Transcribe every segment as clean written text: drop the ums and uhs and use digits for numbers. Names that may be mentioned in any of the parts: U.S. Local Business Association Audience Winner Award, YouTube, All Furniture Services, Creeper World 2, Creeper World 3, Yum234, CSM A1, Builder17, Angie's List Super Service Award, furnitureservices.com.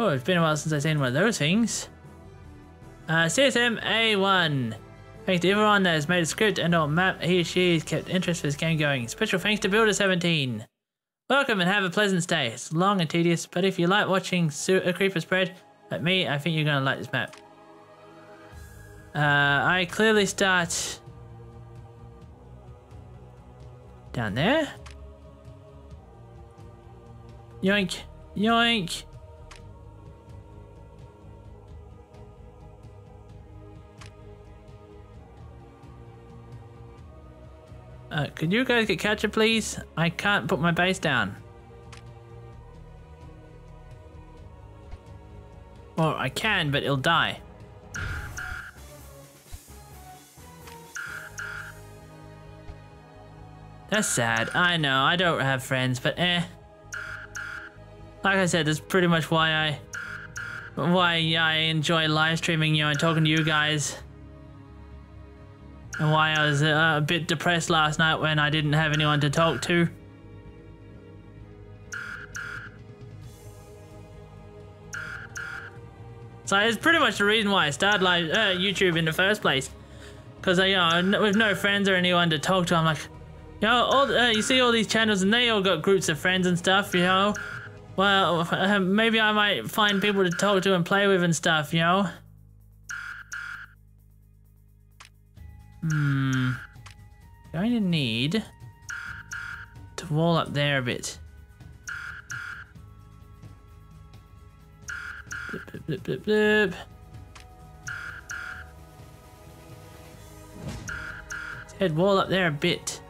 Oh, it's been a while since I've seen one of those things. CSM A1. Thanks to everyone that has made a script and or map he or she has kept interest for this game going. Special thanks to Builder17. Welcome and have a pleasant stay. It's long and tedious, but if you like watching a creeper spread like me, I think you're going to like this map. I clearly start down there. Yoink, yoink. Could you guys get captured, please? I can't put my base down. Or I can, but it'll die. That's sad. I know, I don't have friends, but eh. Like I said, that's pretty much why I enjoy live streaming, you know, and talking to you guys. And why I was a bit depressed last night when I didn't have anyone to talk to. So it's pretty much the reason why I started live, YouTube in the first place. Because, you know, with no friends or anyone to talk to, I'm like, you know, you see all these channels and they all got groups of friends and stuff, you know. Well, maybe I might find people to talk to and play with and stuff, you know. Hmm, going to need to wall up there a bit. Blip, blip, blip, blip, blip. Let's head wall up there a bit.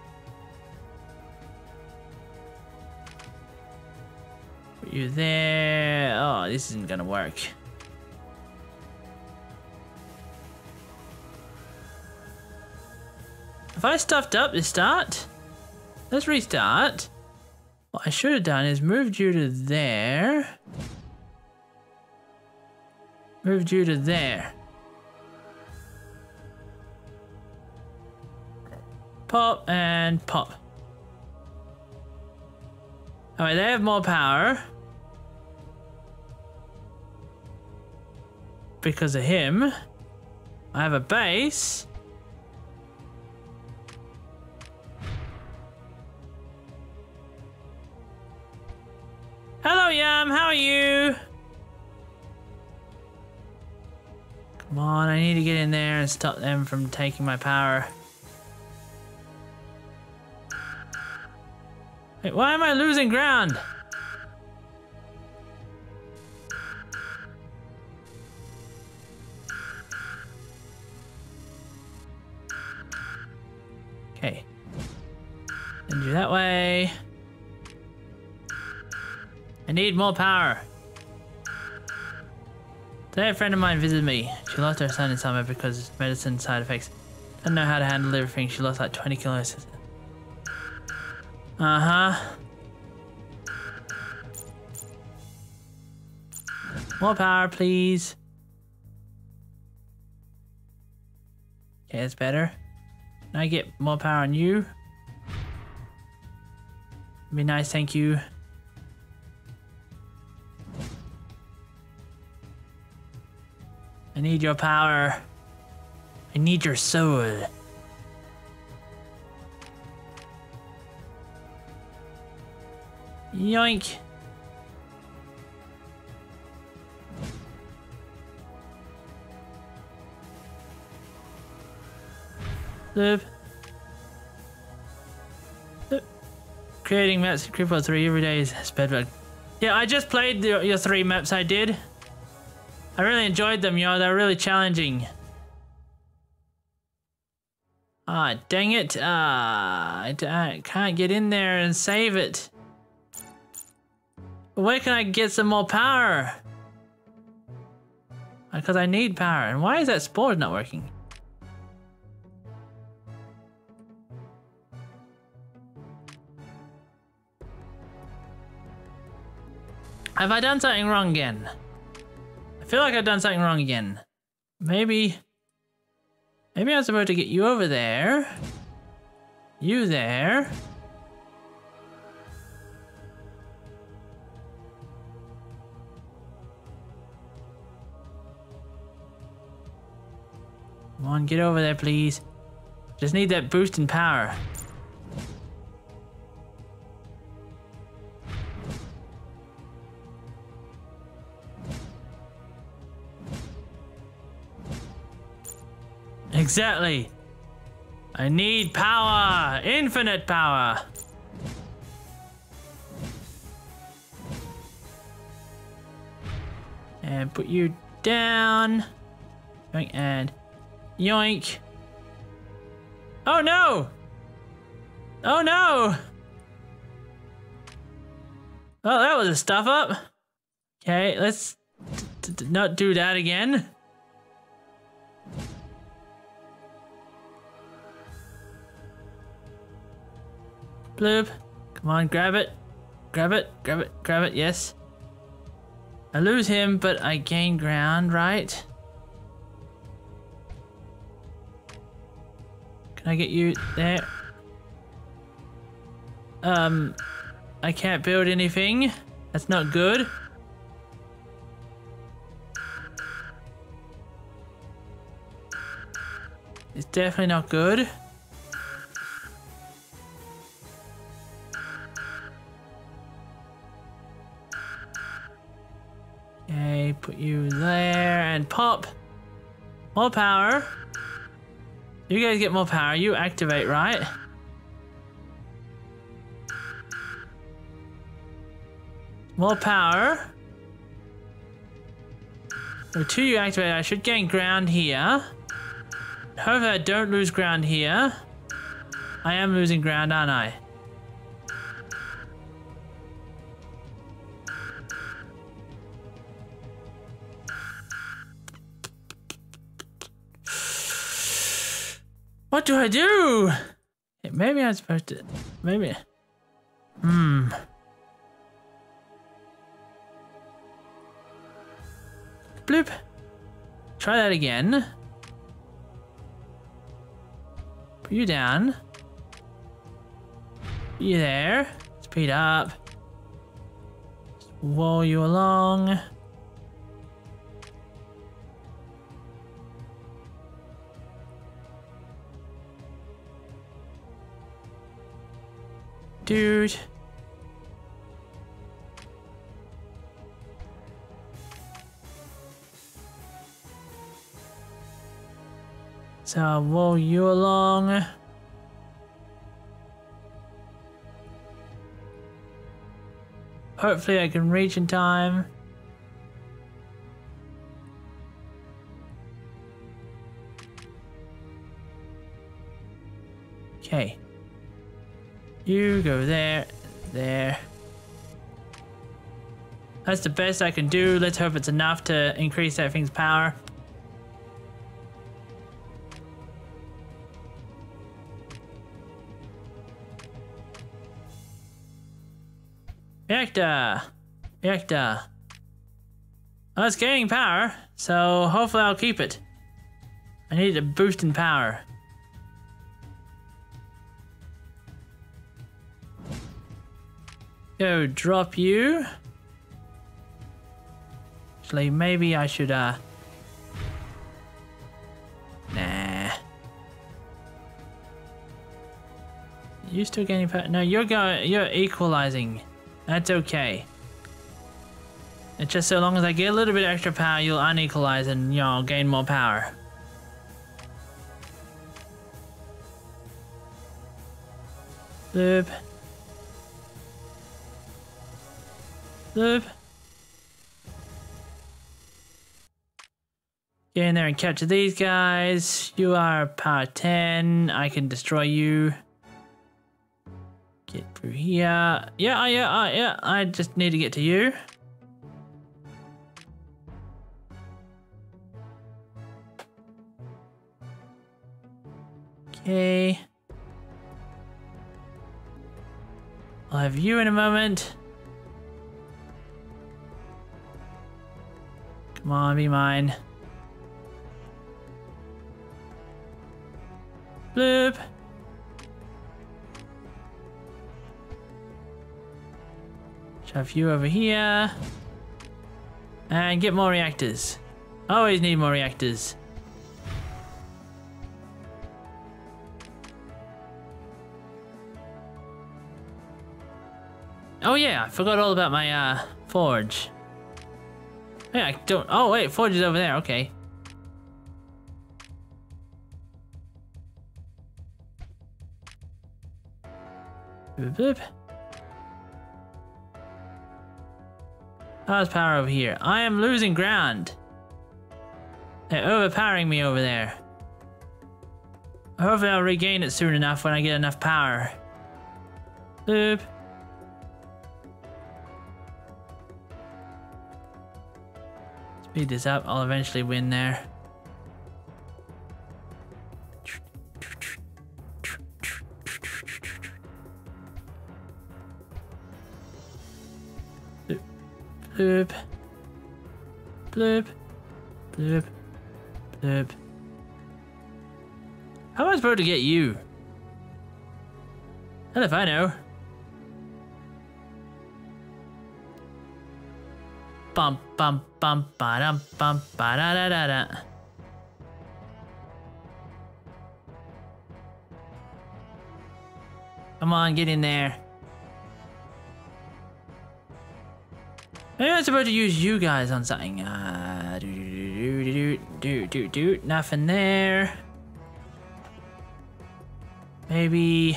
Put you there. Oh, this isn't going to work. If I stuffed up this start, let's restart. What I should have done is moved you to there. Moved you to there. Pop and pop. Alright, they have more power. Because of him. I have a base. Hello, Yum, how are you? Come on, I need to get in there and stop them from taking my power. Wait, why am I losing ground? Okay. And do that way. I need more power. Today a friend of mine visited me. She lost her son in summer because of medicine side effects. Didn't know how to handle everything. She lost like 20 kilos. Uh-huh. More power, please. Okay, that's better. Can I get more power on you? It'd be nice, thank you. I need your power. I need your soul. Yoink. Blip. Blip. Creating maps in Creeper World 3 every day is bedrock. Yeah, I just played your three maps I did. I really enjoyed them, yo. They were really challenging. Ah, dang it. I can't get in there and save it. But where can I get some more power? Because I need power. And why is that spore not working? Have I done something wrong again? I feel like I've done something wrong again. Maybe I'm supposed to get you over there. You there. Come on, get over there, please. Just need that boost in power. Exactly. I need power, infinite power. And put you down. Yoink and yoink. Oh no! Oh no! Oh, that was a stuff up. Okay, let's not do that again. Bloop. Come on, grab it. Grab it, grab it, grab it, yes. I lose him, but I gain ground, right? Can I get you there? I can't build anything. That's not good. It's definitely not good. Okay, put you there and pop. More power. You guys get more power. You activate, right? More power. So two you activate. I should gain ground here. Hopefully I don't lose ground here. I am losing ground, aren't I? What do I do? Maybe I'm supposed to... Maybe... Hmm... Bloop! Try that again. Put you down. Put you there. Speed up. Just roll you along. Dude. So I'll roll you along. Hopefully I can reach in time. Okay. You go there, there. That's the best I can do. Let's hope it's enough to increase that thing's power. Reactor! Reactor! Well, it's gaining power, so hopefully I'll keep it. I need a boost in power. Go drop you. Actually, maybe I should, Nah. You still getting power? No, you're going. You're equalizing. That's okay. It's just so long as I get a little bit extra power, you'll unequalize and you'll gain more power. Boop. Loop. Get in there and capture these guys. You are power 10. I can destroy you. Get through here. Yeah. I just need to get to you. Okay. I'll have you in a moment. Come on, be mine. Bloop. Shove you over here. And get more reactors. Always need more reactors. Oh yeah, I forgot all about my forge. Yeah, I don't. Oh wait, forge is over there. Okay. Boop, boop. How's power over here? I am losing ground. They're overpowering me over there. Hopefully I'll regain it soon enough when I get enough power. Boop. Speed this up, I'll eventually win there. Bloop. Bloop. Bloop. Bloop. Bloop. How am I supposed to get you? Not if I know. Bum bum bum ba dum bum ba da da da da. Come on, get in there. Maybe I'm supposed to use you guys on something. Nothing there. Maybe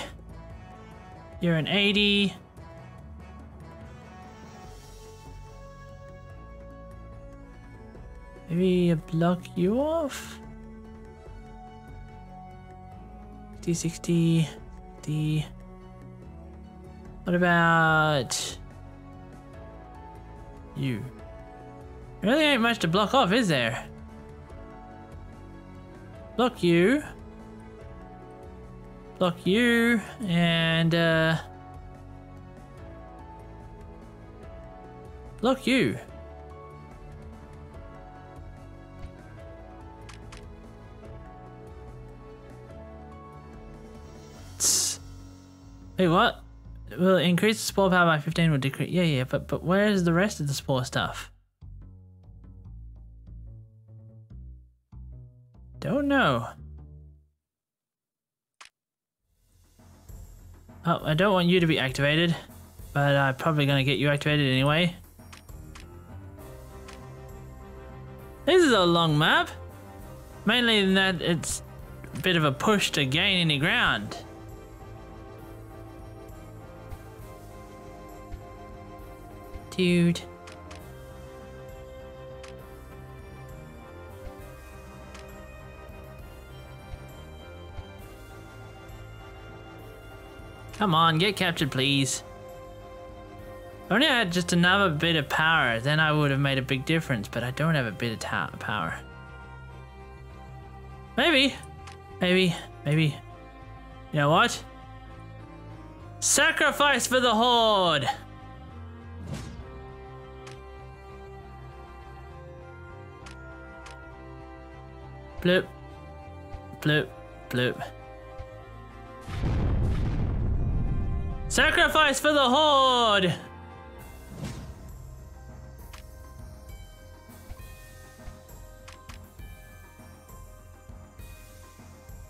you're an 80. Maybe I block you off. 60, 60. What about you? Really ain't much to block off, is there? Block you. Block you, and block you. Tss. Wait, what? Will it increase the spore power by 15? Will decrease? Yeah, yeah. But where is the rest of the spore stuff? Don't know. Oh, I don't want you to be activated, but I'm probably gonna get you activated anyway. This is a long map. Mainly in that it's a bit of a push to gain any ground. Dude. Come on, get captured, please. If only I had just another bit of power, then I would have made a big difference, but I don't have a bit of power. Maybe. You know what? Sacrifice for the Horde! Bloop. Bloop. Bloop. Sacrifice for the Horde!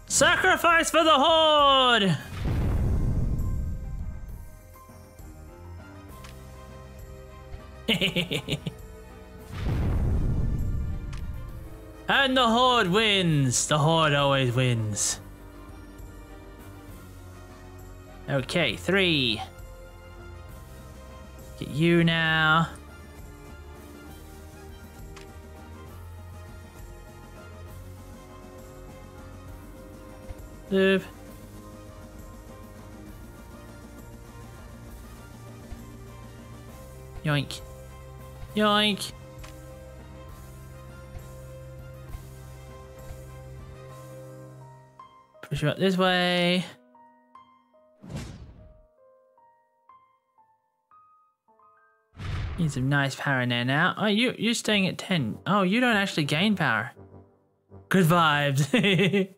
Sacrifice for the Horde! And the Horde wins! The Horde always wins. Okay, 3. Get you now. Boop. Yoink. Yoink. Push you up this way. Need some nice power in there now. Oh, you're staying at 10. Oh, you don't actually gain power. Good vibes.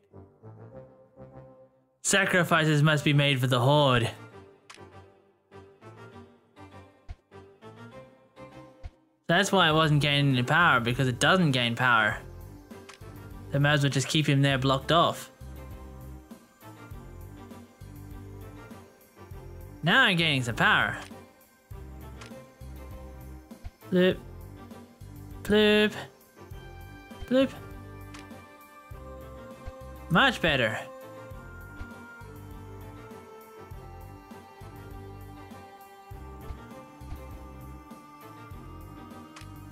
Sacrifices must be made for the Horde. That's why it wasn't gaining any power, because it doesn't gain power. They might as well just keep him there blocked off. Now I'm gaining some power. Bloop. Bloop. Bloop. Much better.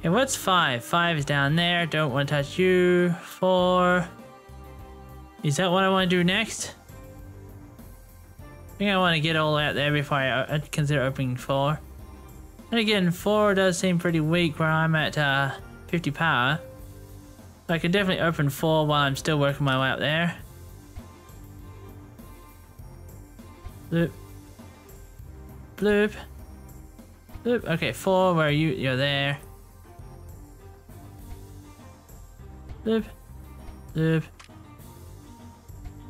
And what's 5? 5 is down there. Don't want to touch you. 4. Is that what I want to do next? I think I want to get all out there before I consider opening 4. And again, 4 does seem pretty weak where I'm at 50 power. So I could definitely open 4 while I'm still working my way up there. Bloop. Bloop. Bloop. Okay, 4, where are you? You're there. Bloop. Bloop.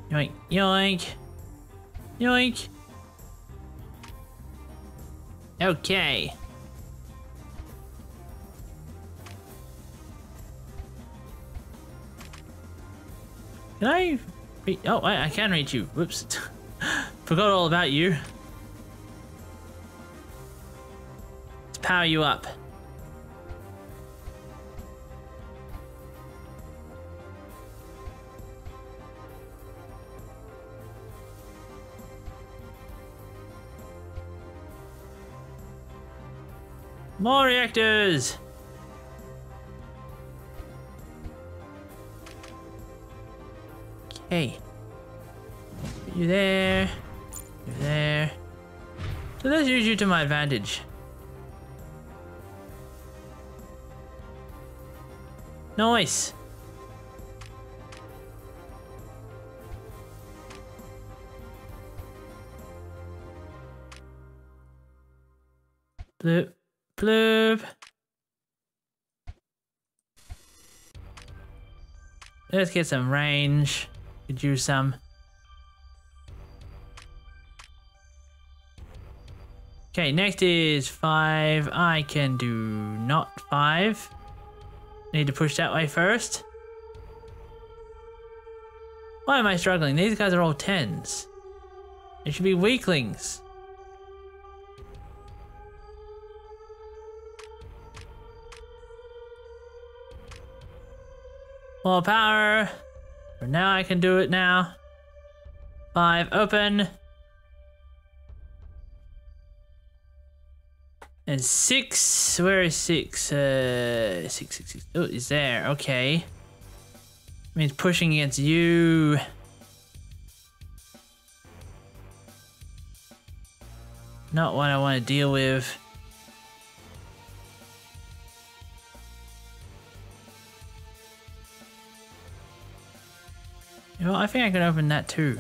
Yoink. Yoink. Yoink. Okay. Can I reach? Oh, I can reach you. Whoops. Forgot all about you. Let's power you up. More reactors! Okay. Put you there. You there. So let's use you to my advantage. Nice! Blue. Bloop. Let's get some range. Could use some. Okay, next is 5. I can do not 5. Need to push that way first. Why am I struggling? These guys are all 10s. They should be weaklings. More power. For now, I can do it now. 5, open. And 6, where is 6? 6. Oh, it's there, okay. Means pushing against you. Not what I want to deal with. Well, I think I can open that too.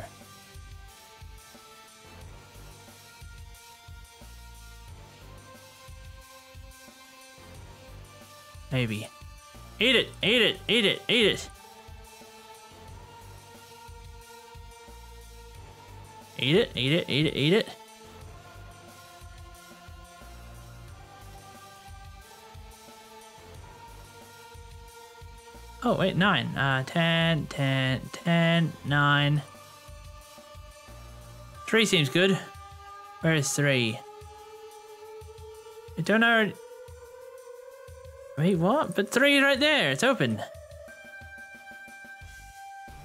Maybe. Eat it! Eat it! Eat it! Eat it! Eat it! Eat it! Eat it! Eat it! Oh, wait, 9. 10, 9. 3 seems good. Where is 3? I don't know. Wait, what? But 3 is right there. It's open.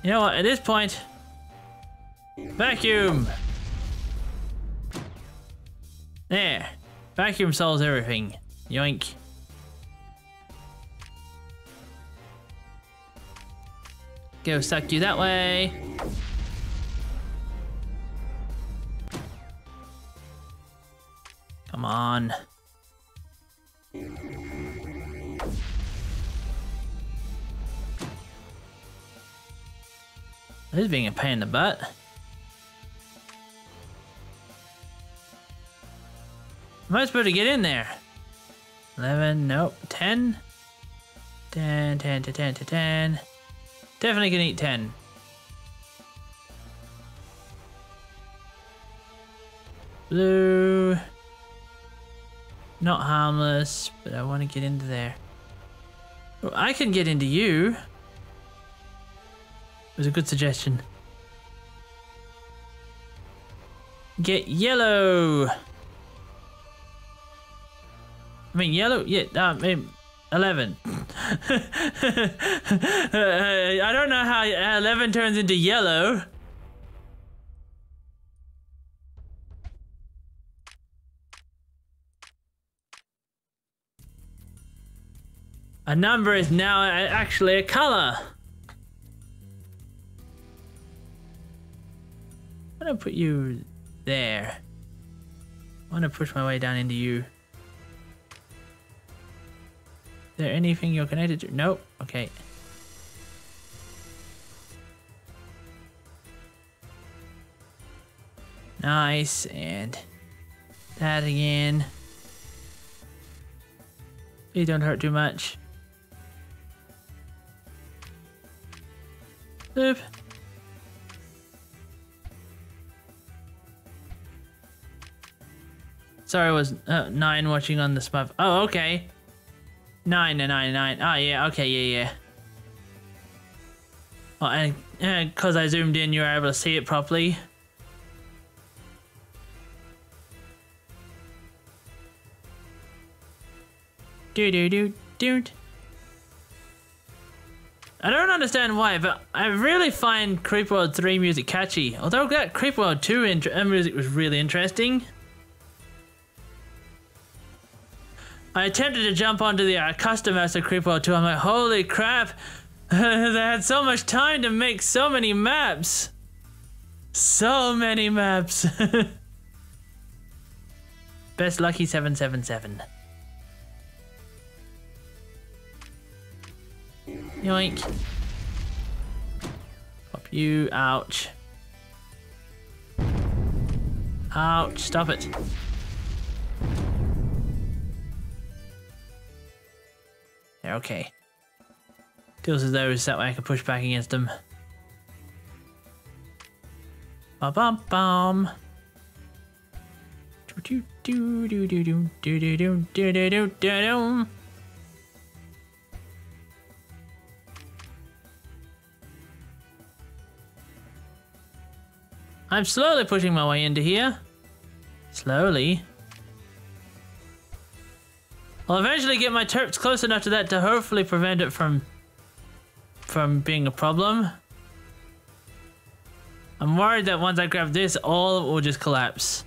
You know what? At this point, vacuum. There. Vacuum solves everything. Yoink. Go suck you that way. Come on. This is being a pain in the butt. Am I supposed to get in there? 11, nope, 10. 10. Definitely can eat 10. Blue. Not harmless, but I want to get into there. Well, I can get into you. It was a good suggestion. Get yellow. I mean yellow, yeah, I mean 11. I don't know how 11 turns into yellow. A number is now actually a color. I'm gonna put you there. I want to push my way down into you. Is there anything you're connected to? Nope. Okay. Nice. And that again. Please don't hurt too much. Loop. Sorry, I was 9 watching on the smurf. Oh, okay. 9 and 9 and 9. Oh, yeah. Okay, yeah. Oh, and because I zoomed in, you were able to see it properly. Dude. I don't understand why, but I really find Creeper World 3 music catchy. Although that Creeper World 2 music was really interesting. I attempted to jump onto the custom master Creeper World 2. I'm like, holy crap! They had so much time to make so many maps. So many maps. Best lucky 777. Yoink. Pop you. Ouch. Ouch. Stop it. They're okay. Deals with those, that way I can push back against them. Ba-bum-bum. Do-do-do-do-do-do-do-do-do-do-do-do-do-do-do. I'm slowly pushing my way into here. Slowly. I'll eventually get my turps close enough to that to hopefully prevent it from being a problem. I'm worried that once I grab this, all will just collapse.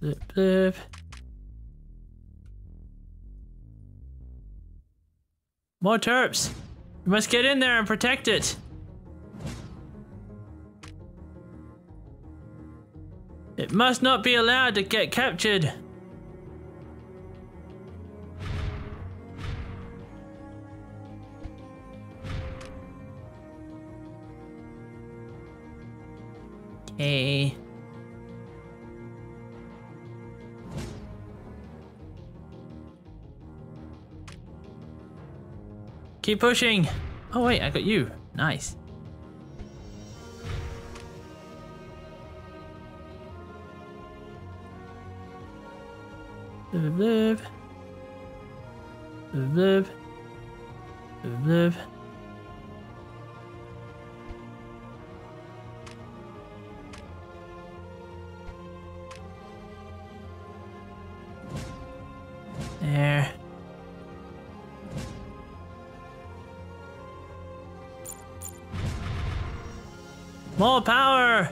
Blip, blip. More turps. You must get in there and protect it. It must not be allowed to get captured. Okay. Keep pushing. Oh wait, I got you. Nice. Blub blub. Blub blub. Blub blub. There. More power!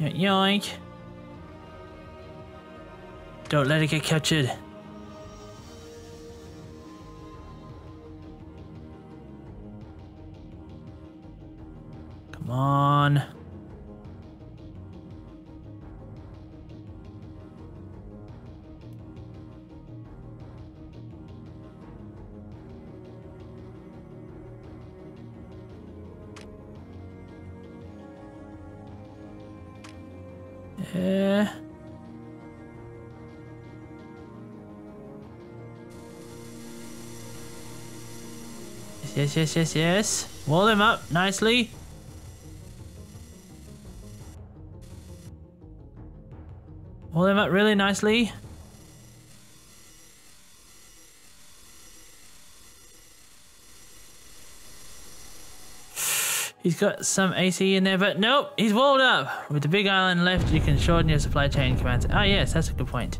Yoink! Don't let it get captured. Come on. Yes. Wall him up nicely. Pull them up really nicely. He's got some AC in there, but nope, he's walled up. With the big island left, you can shorten your supply chain commands. Ah, yes, that's a good point.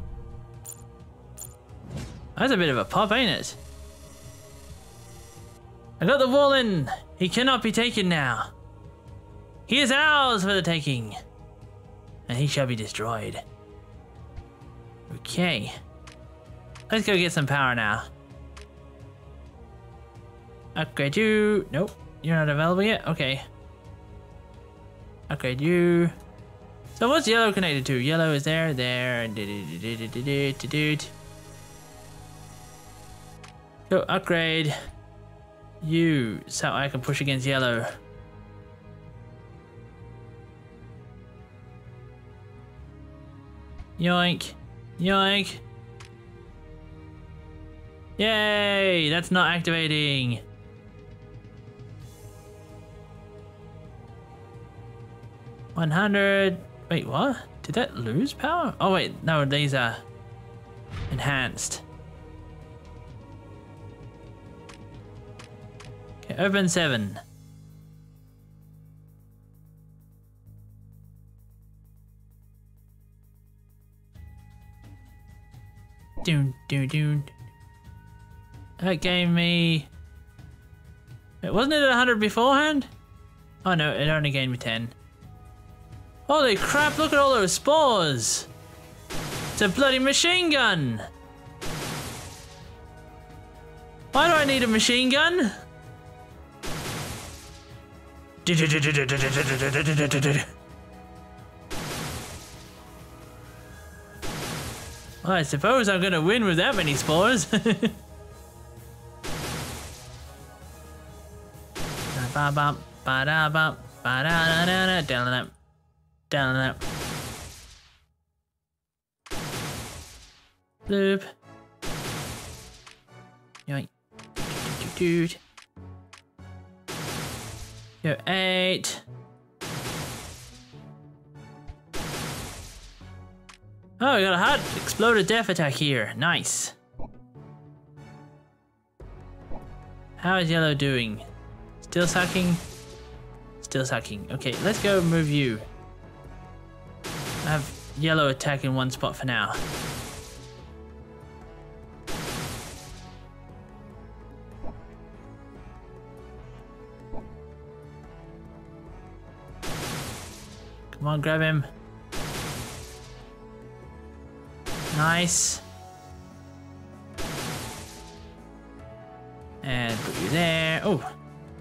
That's a bit of a pop, ain't it? I got the wall in. He cannot be taken now. He is ours for the taking. And he shall be destroyed. Okay. Let's go get some power now. Upgrade you. Nope. You're not available yet? Okay. Upgrade you. So what's yellow connected to? Yellow is there. There. Go upgrade you so I can push against yellow. Yoink. Yoink. Yay! That's not activating. Wait, what? Did that lose power? Oh wait, no, these are enhanced. Okay, open 7. That gave me... Wait, wasn't it 100 beforehand? Oh no, it only gave me 10. Holy crap, look at all those spores! It's a bloody machine gun! Why do I need a machine gun? Well, I suppose I'm gonna win with that many spores. Down and up. Bloop. Yoink. Dude. Yo, 8. Oh, we got a hot exploded death attack here. Nice. How is yellow doing? Still sucking? Still sucking. Okay, let's go move you. I have yellow attack in one spot for now. Come on, grab him. Nice. And put you there. Oh,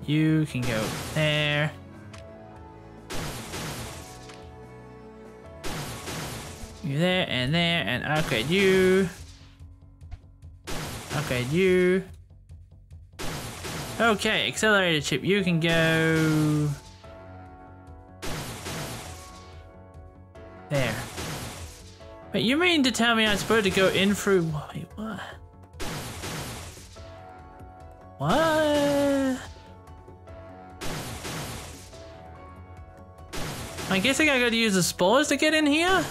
you can go there. You there, and upgrade you. Upgrade you. Okay, accelerator chip, you can go... There. Wait, you mean to tell me I'm supposed to go in through... Wait, what? What? I guess I gotta use the spores to get in here?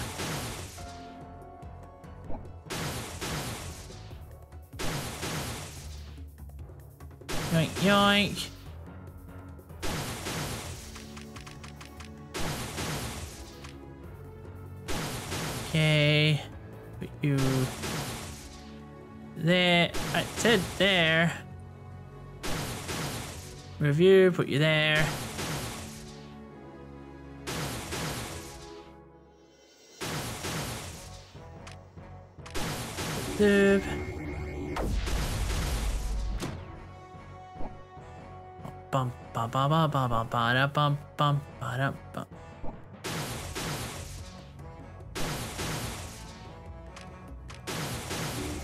Yoink. Okay. Put you there. I said there. Review, put you there. Loop.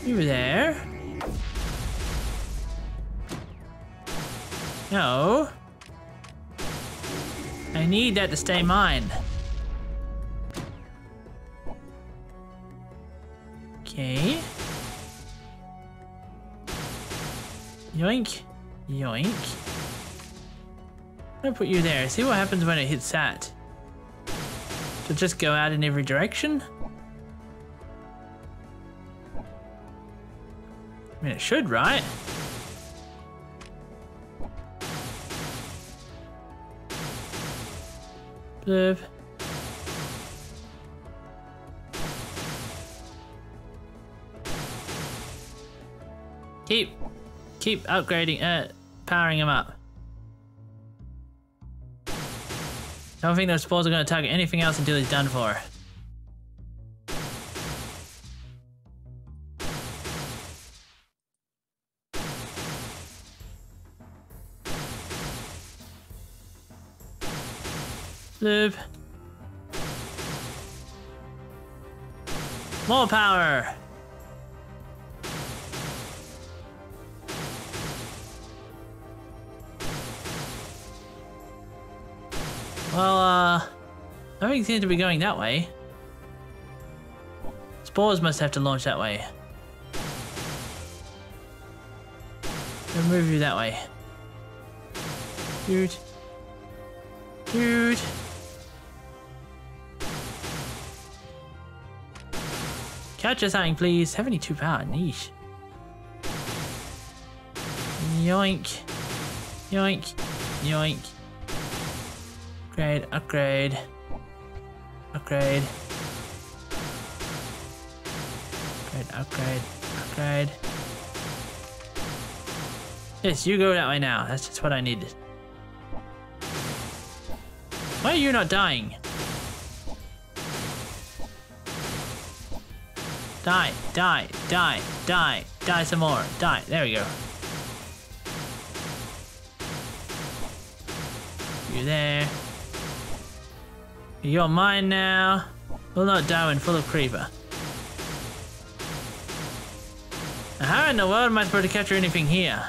You were there? No. I need that to stay mine. Okay. Yoink. Yoink. I'm gonna put you there. See what happens when it hits that. It'll just go out in every direction. I mean, it should, right? Observe. Keep upgrading, powering them up. I don't think those spores are going to target anything else until he's done for. Live. More power. Well, everything seems to be going that way. Spores must have to launch that way. We'll move you that way. Dude. Dude. Catch us something, please. 72 power, niche. Yoink. Yoink. Yoink. Upgrade, upgrade. Upgrade. Upgrade, upgrade, upgrade. Yes, you go that way now. That's just what I needed. Why are you not dying? Die, die, die, die, die some more, die, there we go. You there. You're mine now. Will not die when full of creeper. Now how in the world am I supposed to capture anything here?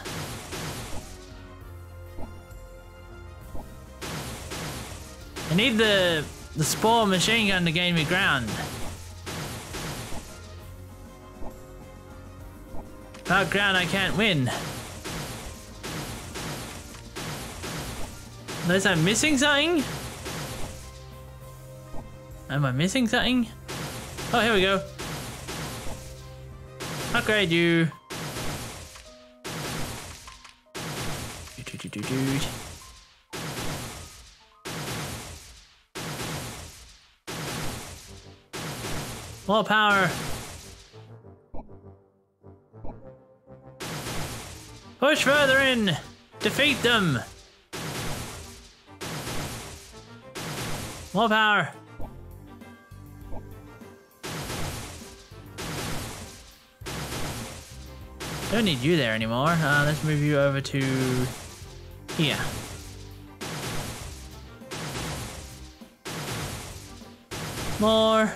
I need the spore machine gun to gain me ground. Without ground, I can't win. Unless I'm missing something? Am I missing something? Oh, here we go. Upgrade you. Dude. More power. Push further in. Defeat them. More power. Don't need you there anymore. Let's move you over to here. More.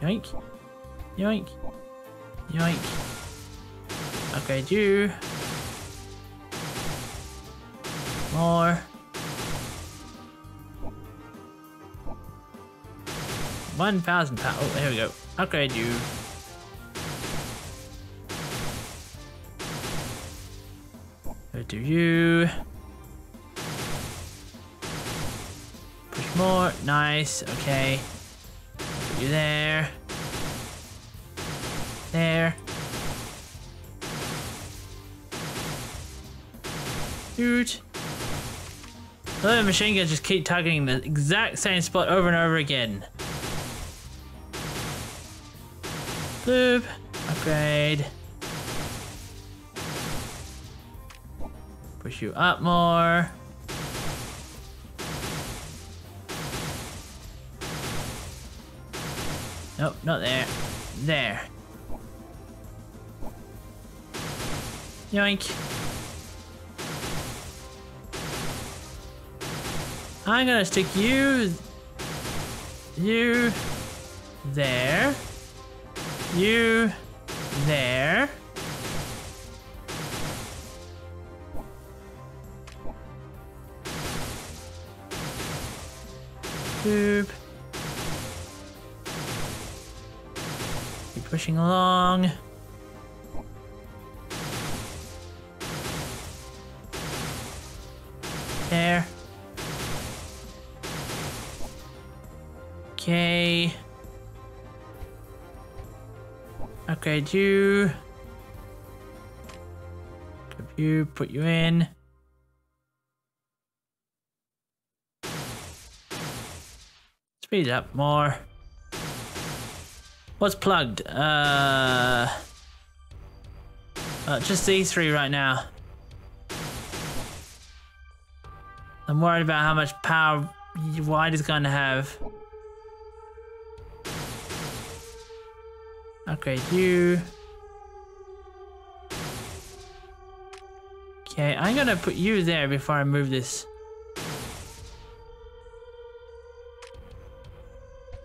Yoink. Yoink. Yoink. Upgrade you. More. £1,000. Oh, there we go. Upgrade you. Do you push more? Nice. Okay. Put you there. There. Dude. The machine guns just keep targeting the exact same spot over and over again. Boop. Upgrade. Push you up more. Nope, not there. There. Yoink. I'm gonna stick you. You. There. You. There. Keep pushing along. There. Okay. upgrade you. Equip you, put you in. Speed up more. What's plugged? Just these three right now. I'm worried about how much power wide is going to have. Okay, you. Okay, I'm gonna put you there before I move this.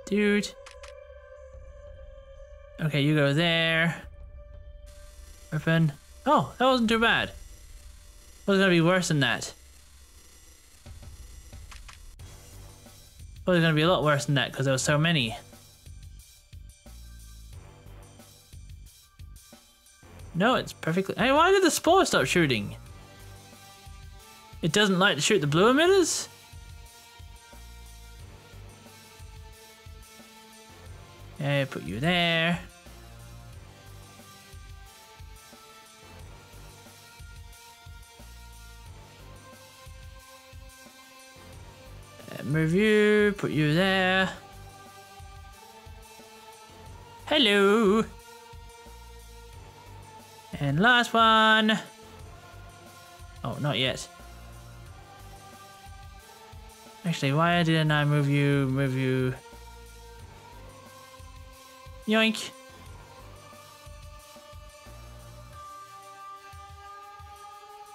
Dude. Okay, you go there. Open. Oh, that wasn't too bad. It was gonna be worse than that. Well, it's going to be a lot worse than that because there were so many. No, it's perfectly... Hey, why did the spore stop shooting? It doesn't like to shoot the blue emitters? Okay, put you there. Move you, put you there. Hello. And last one. Oh, not yet. Actually, why didn't I move you? Move you. Yoink.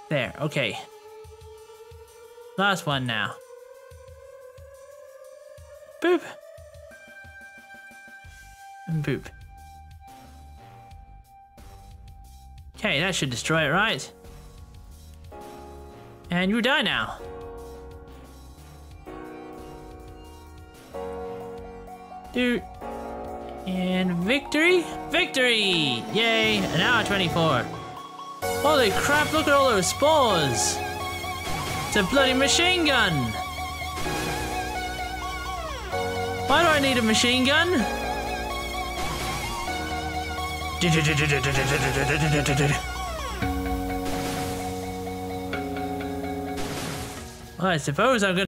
There, okay. Last one now. Boop. And boop. Okay, that should destroy it, right? And you die now. Dude. And victory? Victory! Yay! An hour 24. Holy crap, look at all those spores! It's a bloody machine gun! Why do I need a machine gun? Well, I suppose I'm gonna